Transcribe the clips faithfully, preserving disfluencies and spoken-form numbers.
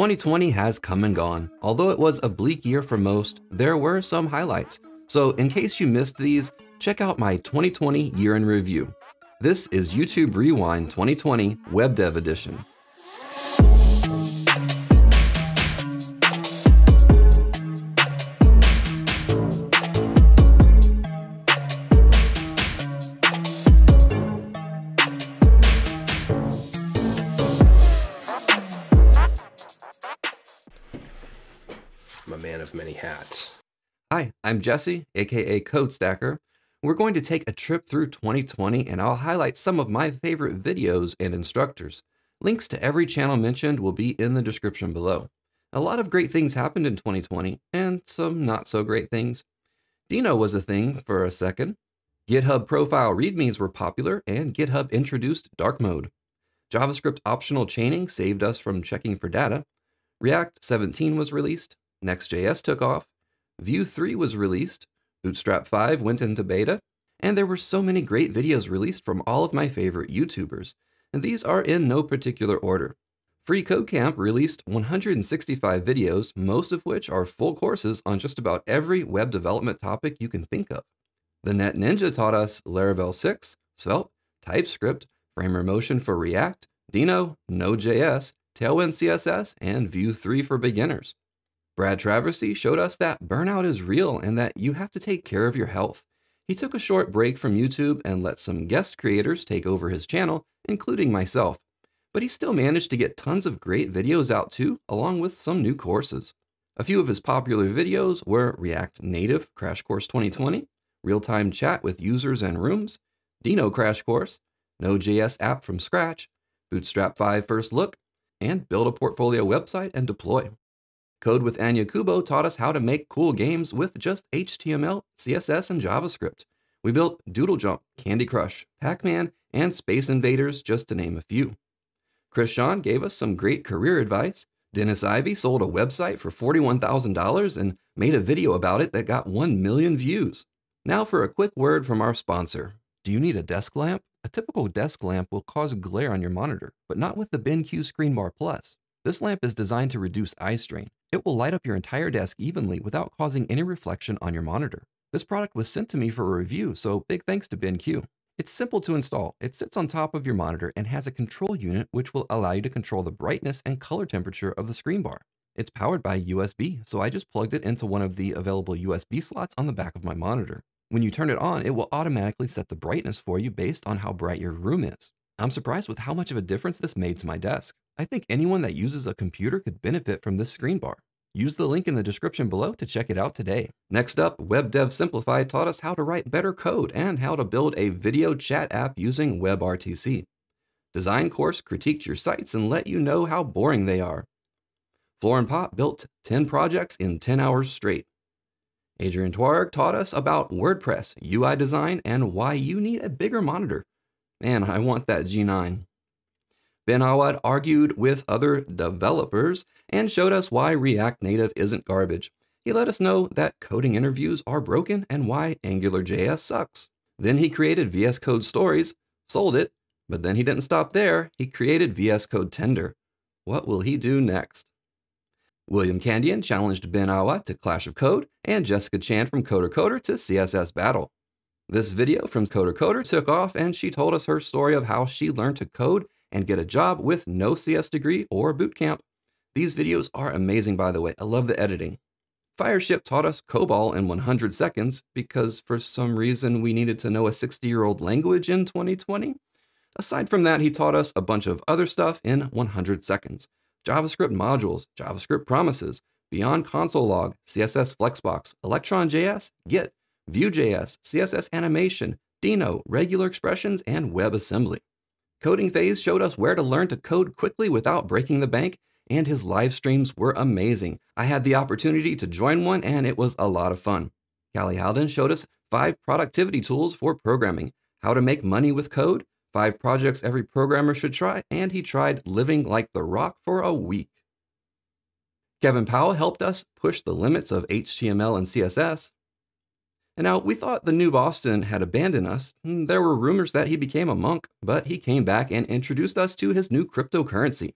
twenty twenty has come and gone. Although it was a bleak year for most, there were some highlights. So in case you missed these, check out my twenty twenty year in review. This is YouTube Rewind twenty twenty Web Dev Edition. Hi, I'm Jesse, aka codeSTACKr. We're going to take a trip through twenty twenty and I'll highlight some of my favorite videos and instructors. Links to every channel mentioned will be in the description below. A lot of great things happened in twenty twenty and some not so great things. Dino was a thing for a second. GitHub profile readmes were popular and GitHub introduced dark mode. JavaScript optional chaining saved us from checking for data. React seventeen was released. Next.js took off. Vue three was released, Bootstrap five went into beta, and there were so many great videos released from all of my favorite YouTubers, and these are in no particular order. Free Code Camp released one hundred sixty-five videos, most of which are full courses on just about every web development topic you can think of. The Net Ninja taught us Laravel six, Svelte, TypeScript, Framer Motion for React, Dino, Node.js, Tailwind C S S, and Vue three for beginners. Brad Traversy showed us that burnout is real and that you have to take care of your health. He took a short break from YouTube and let some guest creators take over his channel, including myself. But he still managed to get tons of great videos out too, along with some new courses. A few of his popular videos were React Native Crash Course twenty twenty, Real-Time Chat with Users and Rooms, Dino Crash Course, Node.js App from Scratch, Bootstrap five First Look, and Build a Portfolio Website and Deploy. Code with Ania Kubów taught us how to make cool games with just H T M L, C S S, and JavaScript. We built Doodle Jump, Candy Crush, Pac-Man, and Space Invaders, just to name a few. Chris Sean gave us some great career advice. Dennis Ivy sold a website for forty-one thousand dollars and made a video about it that got one million views. Now for a quick word from our sponsor. Do you need a desk lamp? A typical desk lamp will cause glare on your monitor, but not with the BenQ ScreenBar Plus. This lamp is designed to reduce eye strain. It will light up your entire desk evenly without causing any reflection on your monitor. This product was sent to me for a review, so big thanks to BenQ. It's simple to install. It sits on top of your monitor and has a control unit which will allow you to control the brightness and color temperature of the screen bar. It's powered by U S B, so I just plugged it into one of the available U S B slots on the back of my monitor. When you turn it on, it will automatically set the brightness for you based on how bright your room is. I'm surprised with how much of a difference this made to my desk. I think anyone that uses a computer could benefit from this screen bar. Use the link in the description below to check it out today. Next up, Web Dev Simplified taught us how to write better code and how to build a video chat app using WebRTC. Design course critiqued your sites and let you know how boring they are. Florin Pop built ten projects in ten hours straight. Adrian Twarog taught us about WordPress, U I design, and why you need a bigger monitor. Man, I want that G nine. Ben Awad argued with other developers and showed us why React Native isn't garbage. He let us know that coding interviews are broken and why AngularJS sucks. Then he created V S Code Stories, sold it, but then he didn't stop there. He created V S Code Tinder. What will he do next? William Candillon challenged Ben Awad to Clash of Code and Jessica Chan from Coder Coder to C S S Battle. This video from Coder Coder took off and she told us her story of how she learned to code and get a job with no C S degree or boot camp. These videos are amazing, by the way. I love the editing. Fireship taught us COBOL in one hundred seconds because for some reason we needed to know a sixty-year-old language in twenty twenty. Aside from that, he taught us a bunch of other stuff in one hundred seconds. JavaScript modules, JavaScript promises, Beyond Console Log, C S S Flexbox, Electron.js, Git, Vue.js, C S S animation, Dino, regular expressions, and WebAssembly. Coding Phase showed us where to learn to code quickly without breaking the bank, and his live streams were amazing. I had the opportunity to join one, and it was a lot of fun. Kalle Hallden showed us five productivity tools for programming, how to make money with code, five projects every programmer should try, and he tried living like the Rock for a week. Kevin Powell helped us push the limits of H T M L and C S S. And now, we thought the new Boston had abandoned us. There were rumors that he became a monk, but he came back and introduced us to his new cryptocurrency.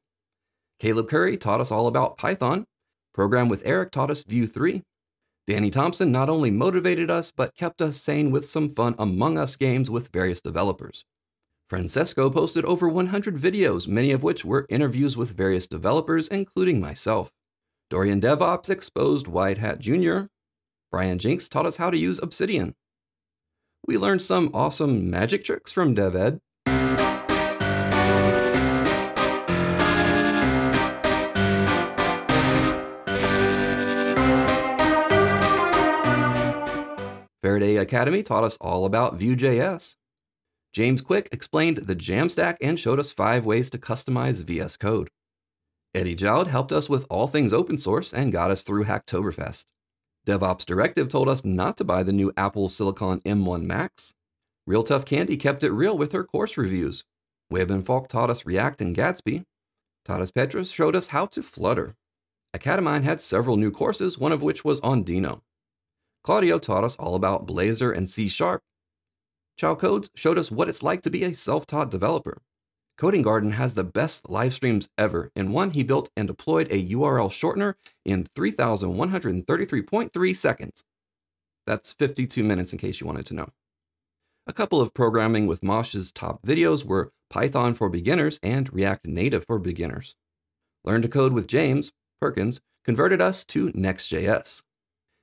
Caleb Curry taught us all about Python. Program with Eric taught us Vue three. Danny Thompson not only motivated us, but kept us sane with some fun Among Us games with various developers. Francesco posted over one hundred videos, many of which were interviews with various developers, including myself. Dorian Develops exposed White Hat Junior Bryan Jenks taught us how to use Obsidian. We learned some awesome magic tricks from DevEd. Faraday Academy taught us all about Vue J S. James Quick explained the Jamstack and showed us five ways to customize V S Code. Eddie Joud helped us with all things open source and got us through Hacktoberfest. DevOps Directive told us not to buy the new Apple Silicon M one Max. Real Tough Candy kept it real with her course reviews. Webb and Falk taught us React and Gatsby. Tadas Petras showed us how to Flutter. Academine had several new courses, one of which was on Dino. Claudio taught us all about Blazor and C sharp. Chow Codes showed us what it's like to be a self-taught developer. Coding Garden has the best live streams ever. In one, he built and deployed a U R L shortener in three thousand one hundred thirty-three point three seconds. That's fifty-two minutes in case you wanted to know. A couple of Programming with Mosh's top videos were Python for Beginners and React Native for Beginners. Learn to Code with James Perkins converted us to Next J S.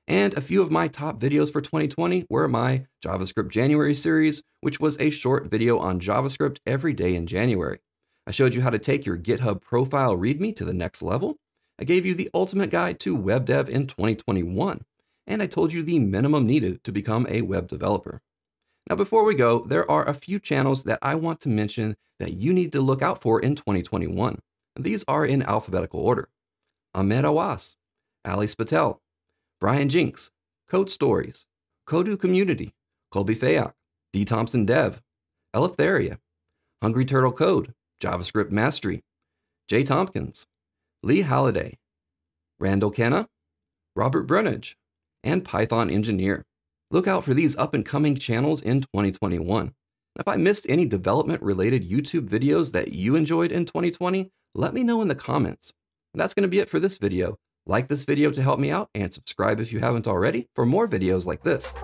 And a few of my top videos for twenty twenty were my JavaScript January series, which was a short video on JavaScript every day in January. I showed you how to take your GitHub profile README to the next level. I gave you the ultimate guide to web dev in twenty twenty-one. And I told you the minimum needed to become a web developer. Now, before we go, there are a few channels that I want to mention that you need to look out for in twenty twenty-one. These are in alphabetical order. Ahmed Awas, Ali Spatel, Bryan Jenks, Code Stories, Kodu Community, Colby Fayok, D. Thompson Dev, Eleftheria, Hungry Turtle Code, JavaScript Mastery, Jay Tompkins, Lee Halliday, Randall Kenna, Robert Brunage, and Python Engineer. Look out for these up-and-coming channels in twenty twenty-one. If I missed any development-related YouTube videos that you enjoyed in twenty twenty, let me know in the comments. And that's going to be it for this video. Like this video to help me out and subscribe if you haven't already for more videos like this.